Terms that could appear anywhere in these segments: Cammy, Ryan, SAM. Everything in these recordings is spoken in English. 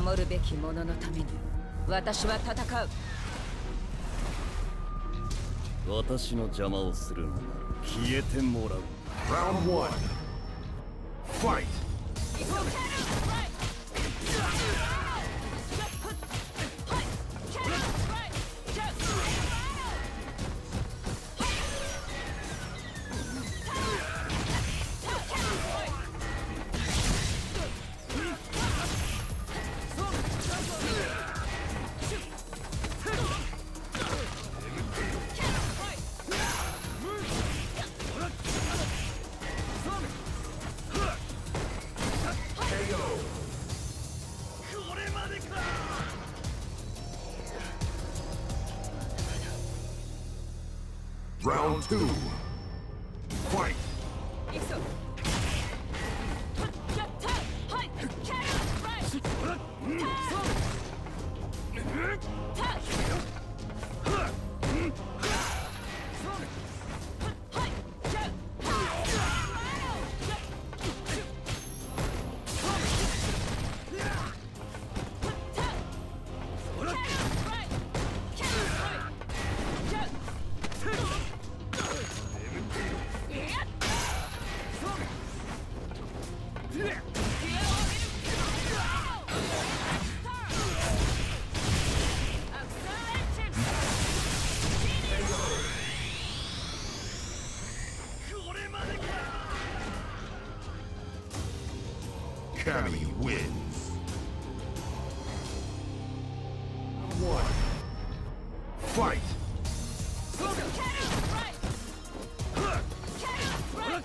守るべきもののために私は戦う。私の邪魔をするなら消えてもらう。ラウンド1ファイト。Round two. Fight. Cammy wins. One. Fight. Round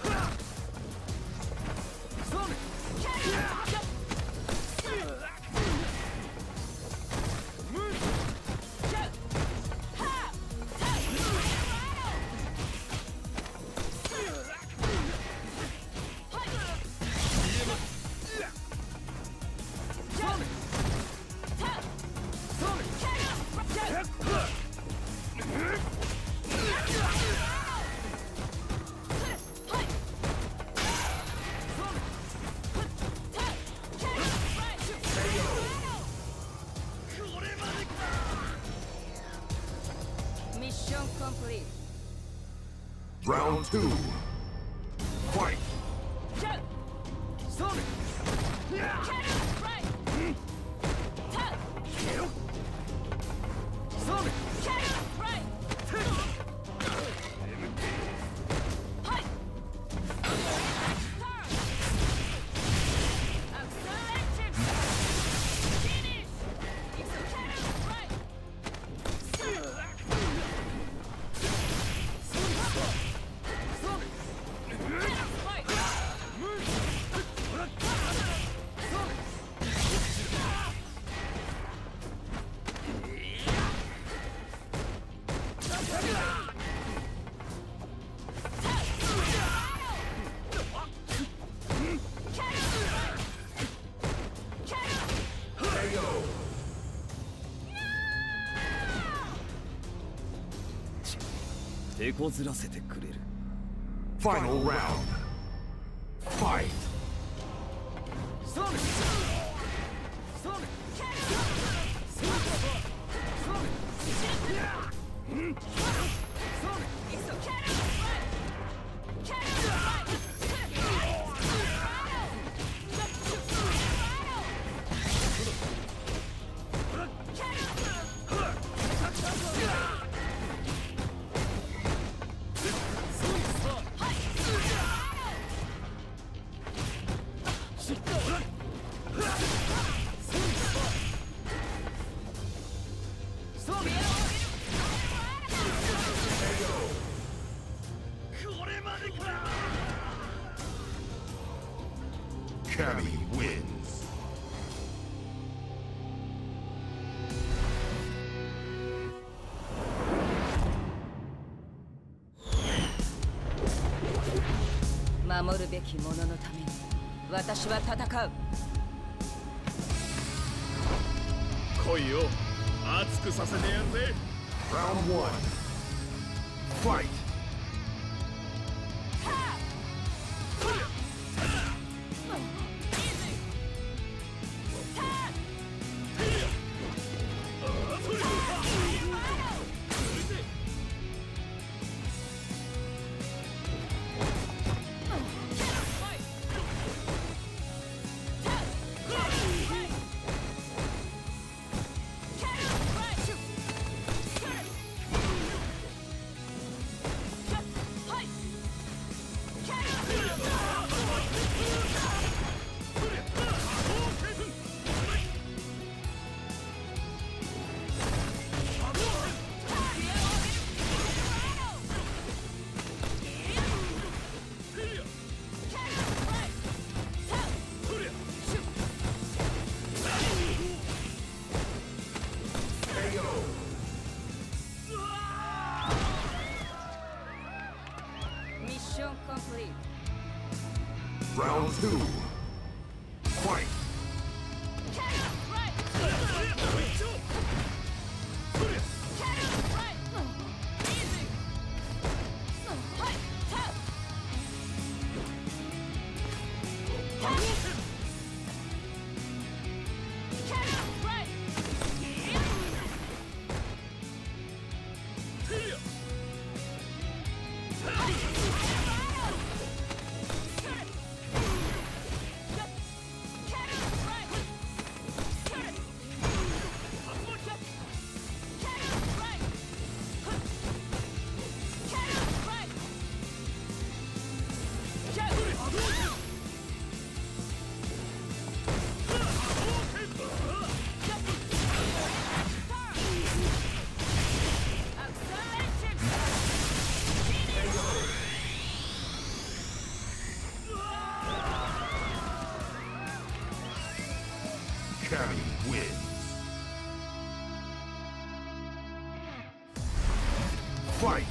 two. Fight. 手こずらせてくれる。ファイナルラウンドファイト。Cammy wins.守るべきもののために私は戦う。来いよ、熱くさせてやるぜ。 Round 1 Fight. Cammy wins. Fight!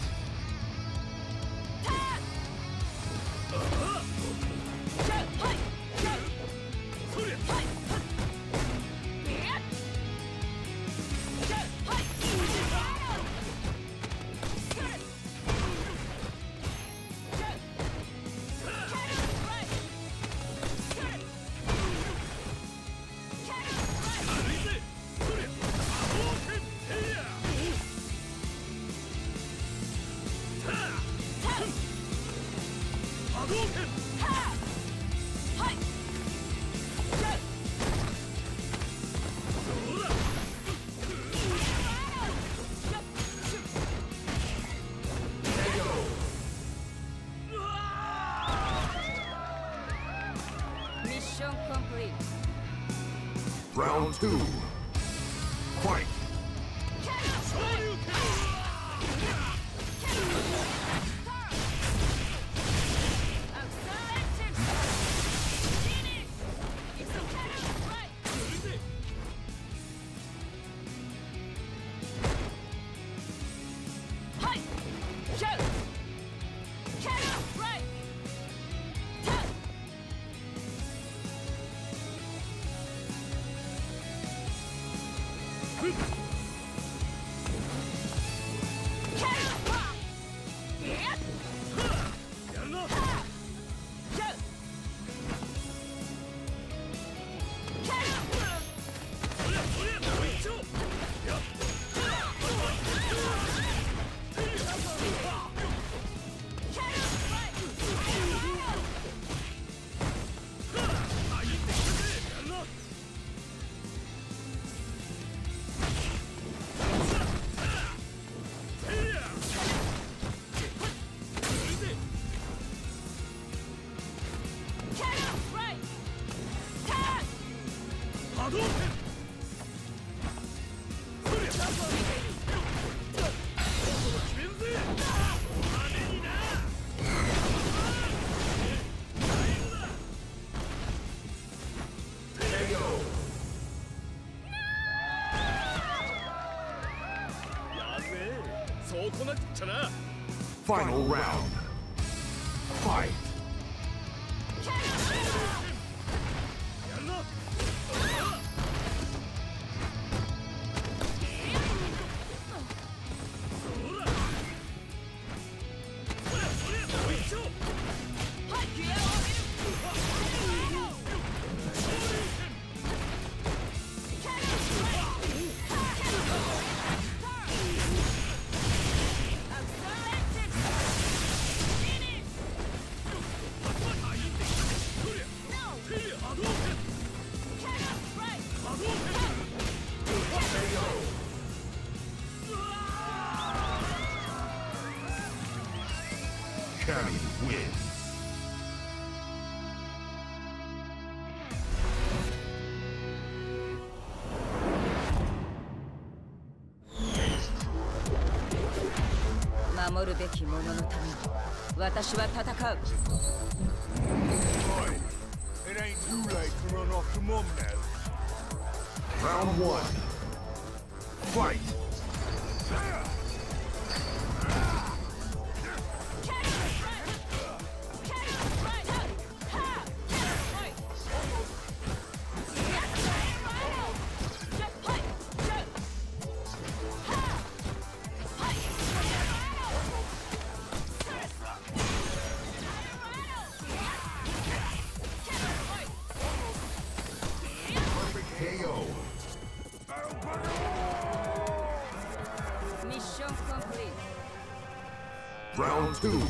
Mission complete. Round two. Fight. Final round. Fight. Cammy wins.守るべき者のために私は戦う。It ain't too late to run off to mom now. Round one. Fight. Mission complete. Round two.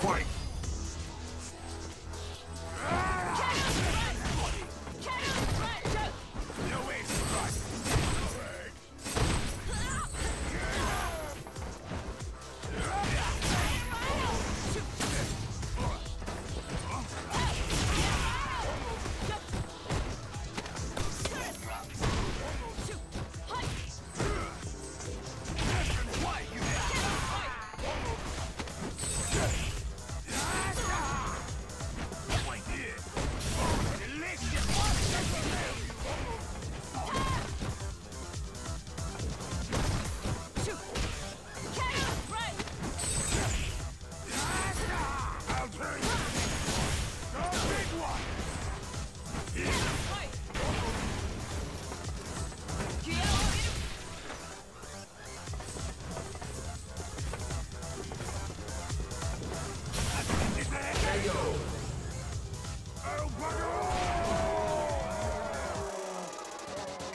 Fight.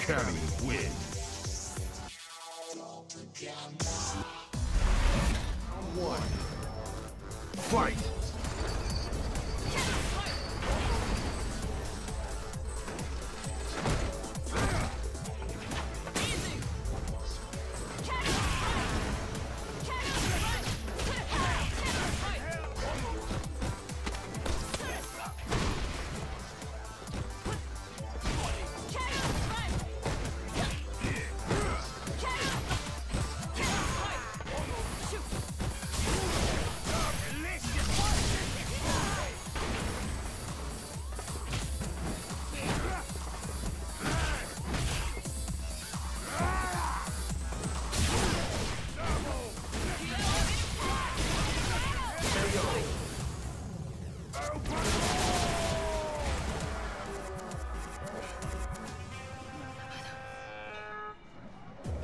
Cammy wins. One. Fight.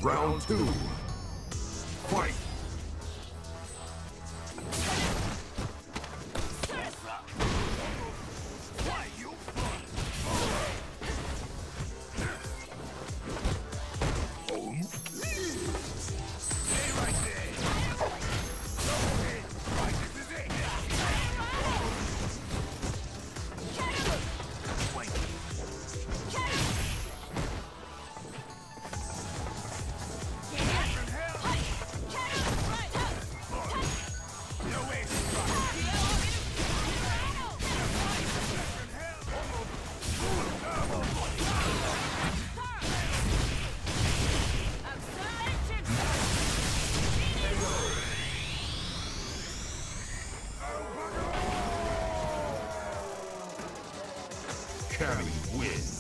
Round two. Fight. Cammy wins.